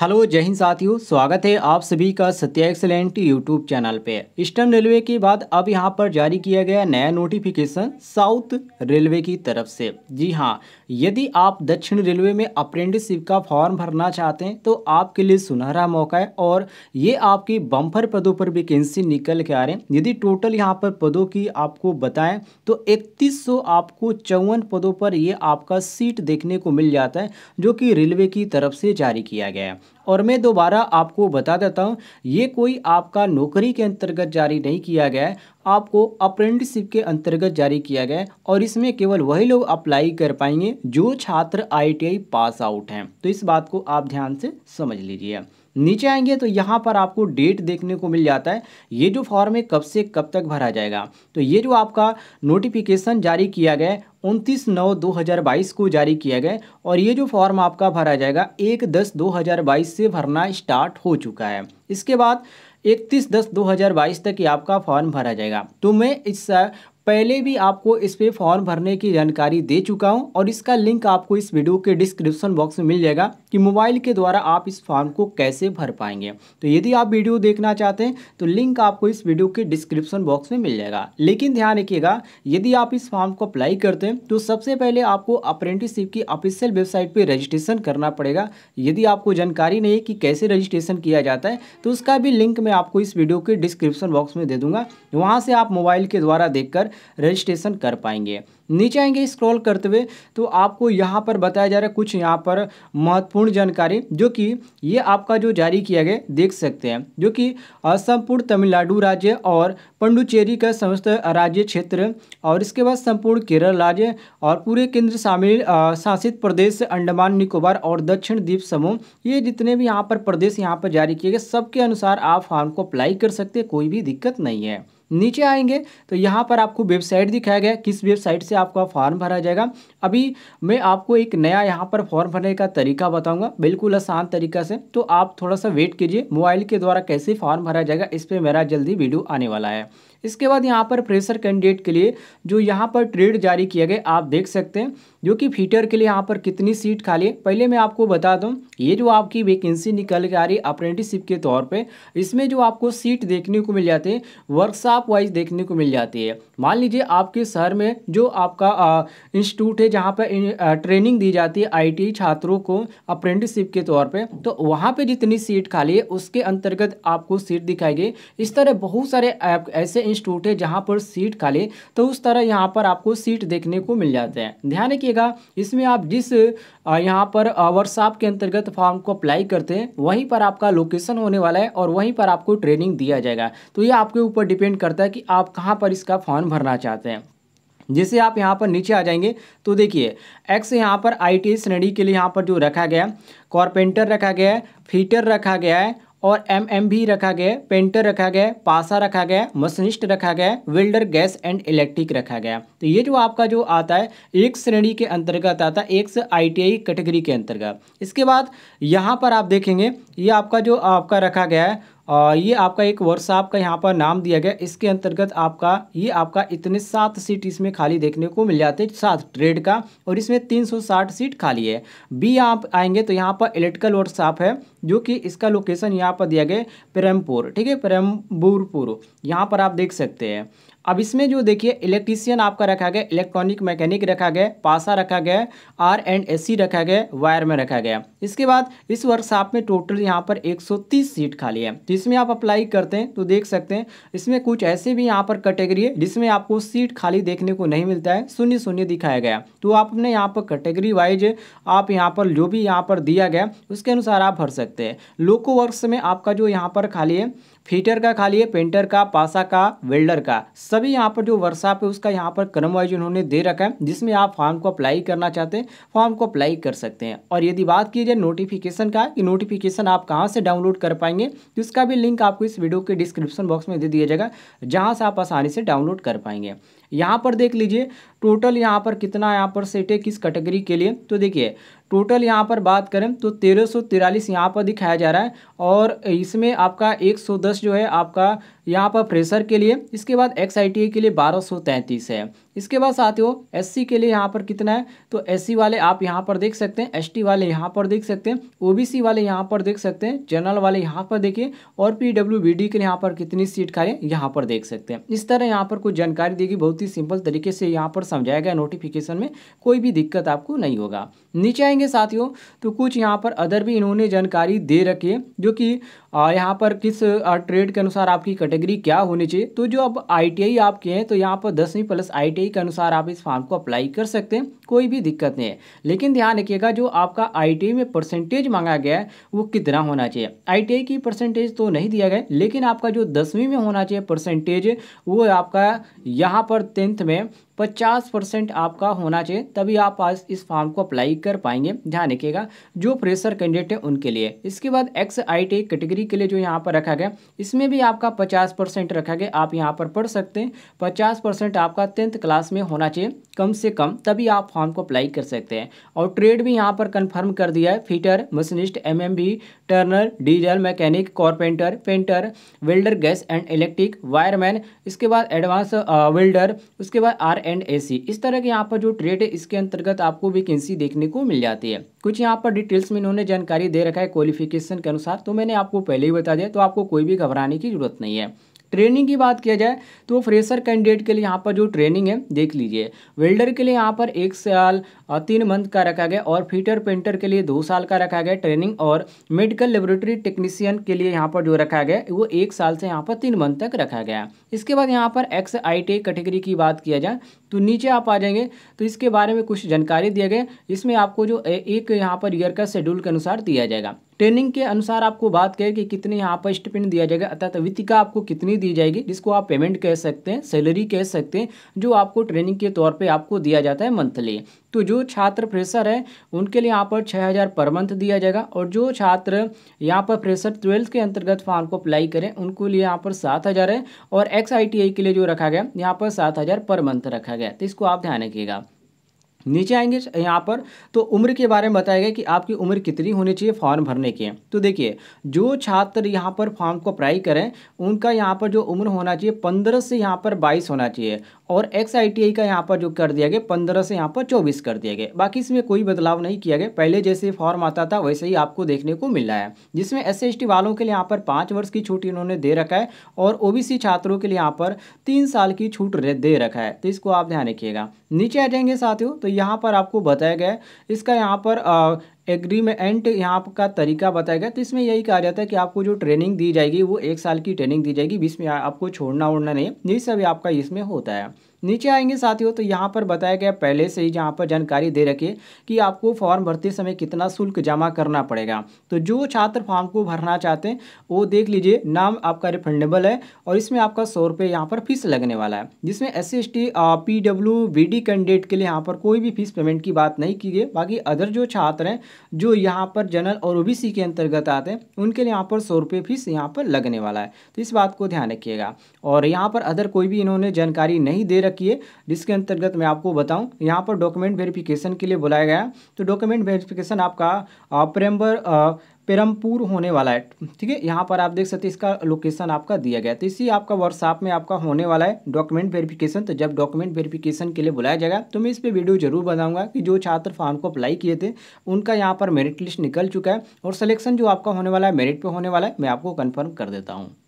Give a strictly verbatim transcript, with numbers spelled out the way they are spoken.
Hello जय हिंद साथियों, स्वागत है आप सभी का सत्या एक्सेलेंट यूट्यूब चैनल पे। ईस्टर्न रेलवे के बाद अब यहां पर जारी किया गया नया नोटिफिकेशन साउथ रेलवे की तरफ से। जी हां, यदि आप दक्षिण रेलवे में अप्रेंटिसशिप का फॉर्म भरना चाहते हैं तो आपके लिए सुनहरा मौका है और ये आपकी बम्पर पदों पर वैकेंसी निकल के आ रहे हैं। यदि टोटल यहाँ पर पदों की आपको बताएँ तो इकतीस सौ आपको चौवन पदों पर ये आपका सीट देखने को मिल जाता है, जो कि रेलवे की तरफ से जारी किया गया है। और मैं दोबारा आपको बता देता हूं, ये कोई आपका नौकरी के अंतर्गत जारी नहीं किया गया है, आपको अप्रेंटिसशिप के अंतर्गत जारी किया गया है और इसमें केवल वही लोग अप्लाई कर पाएंगे जो छात्र I T I pass out हैं। तो इस बात को आप ध्यान से समझ लीजिए। नीचे आएंगे तो यहाँ पर आपको डेट देखने को मिल जाता है, ये जो फॉर्म है कब से कब तक भरा जाएगा। तो ये जो आपका नोटिफिकेशन जारी किया गया है उनतीस नौ दो हज़ार बाईस को जारी किया गया और ये जो फॉर्म आपका भरा जाएगा एक दस दो हज़ार बाईस से भरना स्टार्ट हो चुका है। इसके बाद इकतीस दस दो हज़ार बाईस तक ये आपका फॉर्म भरा जाएगा। तो मैं इस पहले भी आपको इस पे फॉर्म भरने की जानकारी दे चुका हूं और इसका लिंक आपको इस वीडियो के डिस्क्रिप्शन बॉक्स में मिल जाएगा कि मोबाइल के द्वारा आप इस फॉर्म को कैसे भर पाएंगे। तो यदि आप वीडियो देखना चाहते हैं तो लिंक आपको इस वीडियो के डिस्क्रिप्शन बॉक्स में मिल जाएगा। लेकिन ध्यान रखिएगा, यदि आप इस फॉर्म को अप्लाई करते हैं तो सबसे पहले आपको अप्रेंटिसशिप की ऑफिशियल वेबसाइट पर रजिस्ट्रेशन करना पड़ेगा। यदि आपको जानकारी नहीं है कि कैसे रजिस्ट्रेशन किया जाता है तो उसका भी लिंक मैं आपको इस वीडियो के डिस्क्रिप्शन बॉक्स में दे दूँगा, वहाँ से आप मोबाइल के द्वारा देखकर रजिस्ट्रेशन कर पाएंगे। नीचे आएंगे स्क्रॉल करते हुए तो आपको यहाँ पर बताया जा रहा है कुछ यहाँ पर महत्वपूर्ण जानकारी, जो कि ये आपका जो जारी किया गया देख सकते हैं, जो कि संपूर्ण तमिलनाडु राज्य और पुडुचेरी का समस्त राज्य क्षेत्र और इसके बाद संपूर्ण केरल राज्य और पूरे केंद्र शामिल शासित प्रदेश अंडमान निकोबार और दक्षिण द्वीप समूह, ये जितने भी यहाँ पर प्रदेश यहाँ पर जारी किए गए सबके अनुसार आप फॉर्म को अप्लाई कर सकते, कोई भी दिक्कत नहीं है। नीचे आएंगे तो यहाँ पर आपको वेबसाइट दिखाया गया किस वेबसाइट से आपका फॉर्म भरा जाएगा। अभी मैं आपको एक नया यहाँ पर फॉर्म भरने का तरीका बताऊंगा, बिल्कुल आसान तरीका से, तो आप थोड़ा सा वेट कीजिए। मोबाइल के द्वारा कैसे फॉर्म भरा जाएगा इस पर मेरा जल्दी वीडियो आने वाला है। इसके बाद यहाँ पर फ्रेशर कैंडिडेट के लिए जो यहाँ पर ट्रेड जारी किया गया आप देख सकते हैं, जो कि फीटर के लिए यहाँ पर कितनी सीट खाली है। पहले मैं आपको बता दूँ, ये जो आपकी वैकेंसी निकल के आ रही है अप्रेंटिसशिप के तौर पे, इसमें जो आपको सीट देखने को मिल जाती है वर्कशॉप वाइज देखने को मिल जाती है। मान लीजिए आपके शहर में जो आपका इंस्टीट्यूट है जहाँ पर ट्रेनिंग दी जाती है आई टी आई छात्रों को अप्रेंटिसशिप के तौर पर, तो वहाँ पर जितनी सीट खाली है उसके अंतर्गत आपको सीट दिखाई गई। इस तरह बहुत सारे ऐसे इंस्टीट्यूट है जहाँ पर सीट खाली, तो उस तरह यहाँ पर आपको सीट देखने को मिल जाते हैं। ध्यान रखिएगा, इसमें आप जिस यहाँ पर वर्कशॉप के अंतर्गत फॉर्म को अप्लाई करते हैं वहीं पर आपका लोकेशन होने वाला है और वहीं पर आपको ट्रेनिंग दिया जाएगा। तो ये आपके ऊपर डिपेंड करता है कि आप कहाँ पर इसका फॉर्म भरना चाहते हैं। जैसे आप यहाँ पर नीचे आ जाएंगे तो देखिए एक्स यहाँ पर आई टी आई श्रेणी के लिए यहाँ पर जो रखा गया है, कारपेंटर रखा गया है, फिटर रखा गया है और एम एम भी रखा गया है, पेंटर रखा गया है, पासा रखा गया है, मशीनिस्ट रखा गया है, वेल्डर गैस एंड इलेक्ट्रिक रखा गया। तो ये जो आपका जो आता है एक श्रेणी के अंतर्गत आता है, एक से आई टी आई कैटेगरी के अंतर्गत। इसके बाद यहाँ पर आप देखेंगे ये आपका जो आपका रखा गया है और ये आपका एक वर्कशॉप का यहाँ पर नाम दिया गया, इसके अंतर्गत आपका ये आपका इतने सात सीट इसमें खाली देखने को मिल जाते हैं, सात ट्रेड का, और इसमें तीन सौ साठ सीट खाली है। बी आप आएंगे तो यहाँ पर इलेक्ट्रिकल वर्कशॉप है, जो कि इसका लोकेशन यहाँ पर दिया गया प्रेमपुर, ठीक है, प्रेमपुरपुर, यहाँ पर आप देख सकते हैं। अब इसमें जो देखिए इलेक्ट्रिशियन आपका रखा गया, इलेक्ट्रॉनिक मैकेनिक रखा गया, पासा रखा गया, आर एंड ए सी रखा गया, वायरमैन रखा गया। इसके बाद इस वर्कशॉप में टोटल यहाँ पर एक सौ तीस सीट खाली है। तो इसमें आप अप्लाई करते हैं तो देख सकते हैं इसमें कुछ ऐसे भी यहाँ पर कैटेगरी है जिसमें आपको सीट खाली देखने को नहीं मिलता है, शून्य शून्य दिखाया गया। तो आपने यहाँ पर कैटेगरी वाइज आप यहाँ पर जो भी यहाँ पर दिया गया उसके अनुसार आप भर सकते हैं। लोको वर्क्स में आपका जो यहाँ पर खाली है फिटर का खाली है, पेंटर का, पासा का, वेल्डर का, सभी यहाँ पर जो वर्कशॉप है उसका यहाँ पर क्रम वाइज उन्होंने दे रखा है, जिसमें आप फॉर्म को अप्लाई करना चाहते हैं फॉर्म को अप्लाई कर सकते हैं। और यदि बात की जाए नोटिफिकेशन का कि नोटिफिकेशन आप कहाँ से डाउनलोड कर पाएंगे तो इसका भी लिंक आपको इस वीडियो के डिस्क्रिप्शन बॉक्स में दे दिया जाएगा, जहाँ से आप आसानी से डाउनलोड कर पाएंगे। यहाँ पर देख लीजिए टोटल यहाँ पर कितना यहाँ पर सीट है किस कैटेगरी के लिए। तो देखिए टोटल यहाँ पर बात करें तो तेरह सौ तिरालीस यहाँ पर दिखाया जा रहा है और इसमें आपका एक सौ दस जो है आपका यहाँ पर फ्रेशर के लिए, इसके बाद एक्स आई टी आई के लिए बारह सौ तैंतीस है, इसके बाद साथियों एससी के लिए यहाँ पर कितना है, तो एससी वाले आप यहाँ पर देख सकते हैं, एसटी वाले यहाँ पर देख सकते हैं, ओबीसी वाले यहाँ पर देख सकते हैं, जनरल वाले यहाँ पर देखिए, और पीडब्ल्यूबीडी के लिए यहाँ पर कितनी सीट खाली है यहाँ पर देख सकते हैं। इस तरह यहाँ पर कुछ जानकारी देगी, बहुत ही सिंपल तरीके से यहाँ पर समझाया गया, नोटिफिकेशन में कोई भी दिक्कत आपको नहीं होगा। नीचे आएंगे साथियों तो कुछ यहाँ पर अदर भी इन्होंने जानकारी दे रखी है, जो कि यहाँ पर किस ट्रेड के अनुसार आपकी कैटेगरी क्या होनी चाहिए। तो जो अब आईटीआई आपके हैं तो यहाँ पर दसवीं प्लस आईटीआई के अनुसार आप इस फॉर्म को अप्लाई कर सकते हैं, कोई भी दिक्कत नहीं है। लेकिन ध्यान रखिएगा जो आपका आईटीआई में परसेंटेज मांगा गया है वो कितना होना चाहिए। आईटीआई की परसेंटेज तो नहीं दिया गया, लेकिन आपका जो दसवीं में होना चाहिए परसेंटेज वो आपका यहाँ पर टेंथ में पचास परसेंट आपका होना चाहिए, तभी आप आज इस फॉर्म को अप्लाई कर पाएंगे। ध्यान रखिएगा जो फ्रेशर कैंडिडेट है उनके लिए। इसके बाद एक्स आईटीआई कैटेगरी के लिए जो यहाँ पर रखा गया इसमें भी आपका पचास परसेंट रखा गया, आप यहाँ पर पढ़ सकते हैं। पचास परसेंट आपका टेंथ क्लास में होना चाहिए कम से कम, तभी आप फॉर्म को अप्लाई कर सकते हैं। और ट्रेड भी यहाँ पर कन्फर्म कर दिया है, fitter, machinist, M M B, turner, diesel mechanic, carpenter, painter, welder, gas and electric, wireman, इसके बाद एडवांस वेल्डर, उसके बाद आर एंड एसी। इस तरह के यहाँ पर जो ट्रेड है इसके अंतर्गत आपको वैकेंसी देखने को मिल जाती है। कुछ यहाँ पर डिटेल्स में इन्होंने जानकारी दे रखा है क्वालिफिकेशन के अनुसार, तो मैंने आपको पहले ही बता दिया, तो आपको कोई भी घबराने की जरूरत नहीं है। ट्रेनिंग की बात किया जाए तो फ्रेशर कैंडिडेट के लिए यहाँ पर जो ट्रेनिंग है देख लीजिए, वेल्डर के लिए यहाँ पर एक साल तीन मंथ का रखा गया, और फिटर पेंटर के लिए दो साल का रखा गया ट्रेनिंग, और मेडिकल लेबोरेटरी टेक्नीशियन के लिए यहाँ पर जो रखा गया वो एक साल से यहाँ पर तीन मंथ तक रखा गया। इसके बाद यहाँ पर एक्स आई टी कैटेगरी की बात किया जाए तो नीचे आप आ जाएंगे तो इसके बारे में कुछ जानकारी दिया गया, इसमें आपको जो एक यहाँ पर ईयर का शेड्यूल के अनुसार दिया जाएगा। ट्रेनिंग के अनुसार आपको बात करें कि कितने यहाँ पर स्टिपेंड दिया जाएगा, अर्थात वेतन आपको कितनी दी जाएगी, जिसको आप पेमेंट कह सकते हैं, सैलरी कह सकते हैं, जो आपको ट्रेनिंग के तौर पे आपको दिया जाता है मंथली। तो जो छात्र फ्रेशर है उनके लिए यहाँ पर छः हज़ार पर मंथ दिया जाएगा, और जो छात्र यहाँ पर फ्रेशर ट्वेल्थ के अंतर्गत फॉर्म को अप्लाई करें उनके लिए यहाँ पर सात हज़ार है, और एक्स आई टी आई के लिए जो रखा गया यहाँ पर सात हज़ार पर मंथ रखा गया, तो इसको आप ध्यान रखिएगा। नीचे आएंगे यहाँ पर तो उम्र के बारे में बताया गया कि आपकी उम्र कितनी होनी चाहिए फॉर्म भरने की। तो देखिए जो छात्र यहाँ पर फॉर्म को अप्लाई करें उनका यहाँ पर जो उम्र होना चाहिए पंद्रह से यहाँ पर बाईस होना चाहिए, और एक्स आई टी आई का यहाँ पर जो कर दिया गया पंद्रह से यहाँ पर चौबीस कर दिया गया। बाकी इसमें कोई बदलाव नहीं किया गया, पहले जैसे फॉर्म आता था वैसे ही आपको देखने को मिल रहा है, जिसमें एस सी एस टी वालों के लिए यहाँ पर पाँच वर्ष की छूट इन्होंने दे रखा है, और ओ बी सी छात्रों के लिए यहाँ पर तीन साल की छूट दे रखा है, तो इसको आप ध्यान रखिएगा। नीचे आ जाएंगे साथियों तो यहाँ पर आपको बताया गया है इसका यहाँ पर आ, एग्रीमेंट यहाँ का तरीका बताया गया, तो इसमें यही कहा जाता है कि आपको जो ट्रेनिंग दी जाएगी वो एक साल की ट्रेनिंग दी जाएगी, बीच में आपको छोड़ना उड़ना नहीं, यही सब आपका इसमें होता है। नीचे आएंगे साथियों तो यहाँ पर बताया गया पहले से ही जहाँ पर जानकारी दे रखी है कि आपको फॉर्म भरते समय कितना शुल्क जमा करना पड़ेगा। तो जो छात्र फॉर्म को भरना चाहते हैं वो देख लीजिए, नाम आपका रिफंडेबल है, और इसमें आपका सौ रुपये यहाँ पर फीस लगने वाला है, जिसमें S C S T P W B D candidate के लिए यहाँ पर कोई भी फीस पेमेंट की बात नहीं की गई। बाकी अदर जो छात्र हैं जो यहाँ पर जनरल और ओबीसी के अंतर्गत आते हैं उनके लिए यहाँ पर सौ रुपये फीस यहाँ पर लगने वाला है, तो इस बात को ध्यान रखिएगा। और यहाँ पर अदर कोई भी इन्होंने जानकारी नहीं दे रखी है, जिसके अंतर्गत मैं आपको बताऊँ यहाँ पर डॉक्यूमेंट वेरिफिकेशन के लिए बुलाया गया, तो डॉक्यूमेंट वेरिफिकेशन आपका प्रेमबर पेरमपुर होने वाला है, ठीक है। यहाँ पर आप देख सकते हैं इसका लोकेशन आपका दिया गया, तो इसी आपका व्हाट्सएप में आपका होने वाला है डॉक्यूमेंट वेरिफिकेशन। तो जब डॉक्यूमेंट वेरिफिकेशन के लिए बुलाया जाएगा तो मैं इस पे वीडियो जरूर बनाऊंगा कि जो छात्र फॉर्म को अप्लाई किए थे उनका यहाँ पर मेरिट लिस्ट निकल चुका है, और सलेक्शन जो आपका होने वाला है मेरिट पर होने वाला है, मैं आपको कन्फर्म कर देता हूँ।